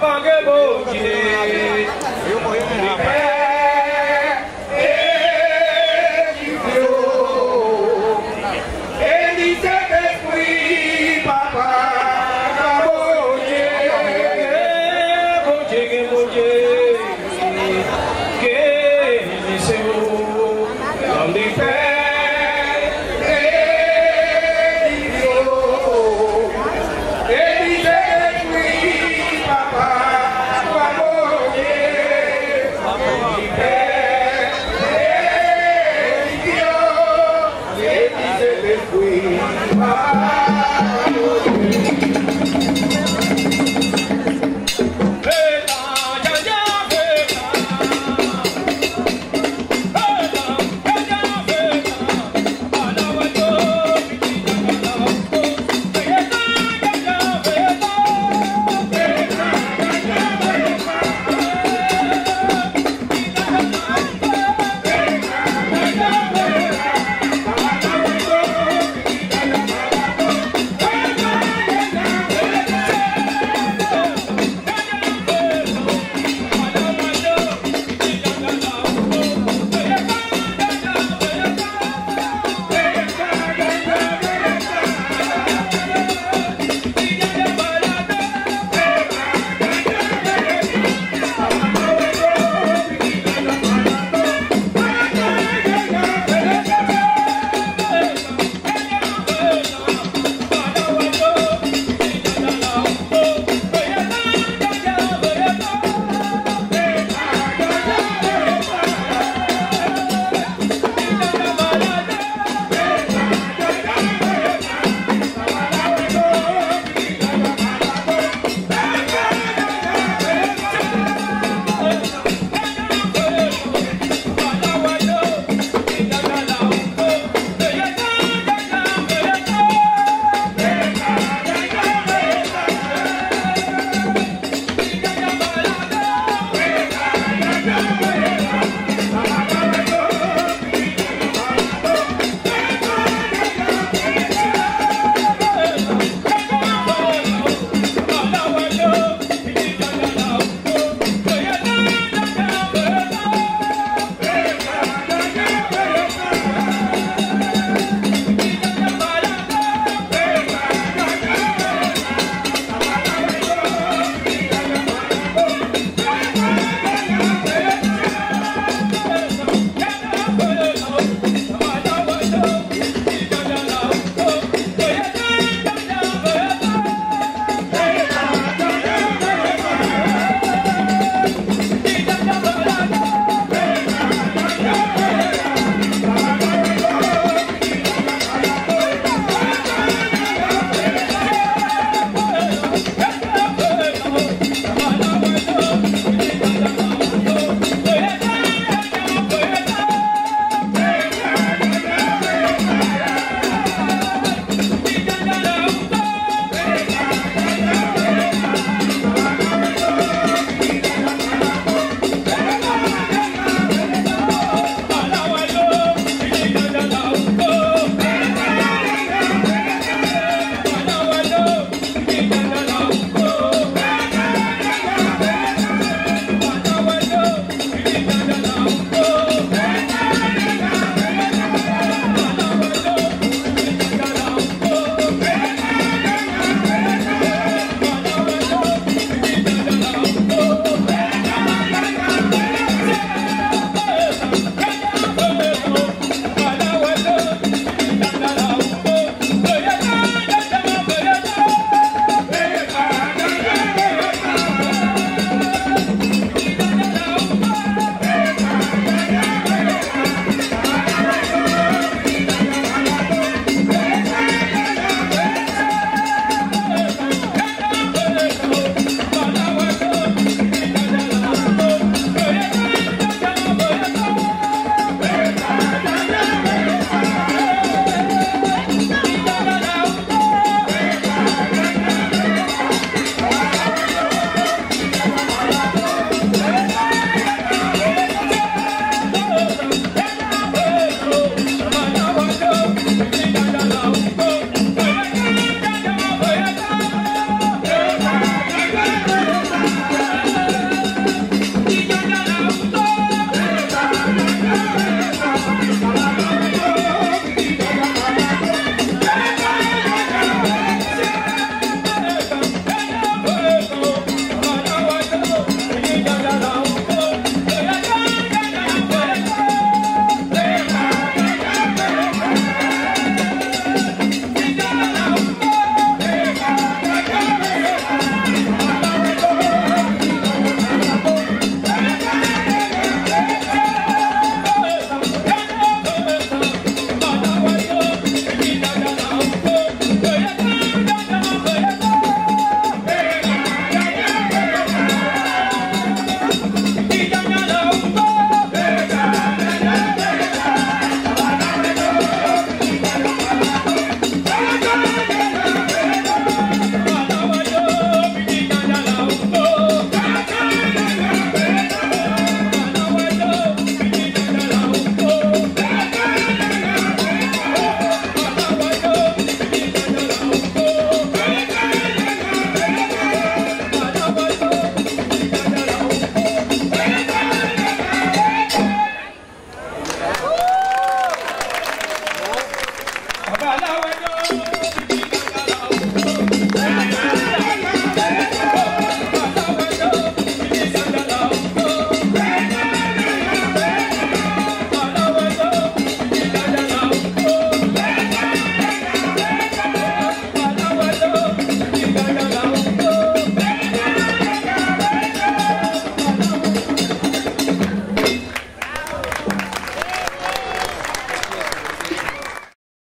Pagabo,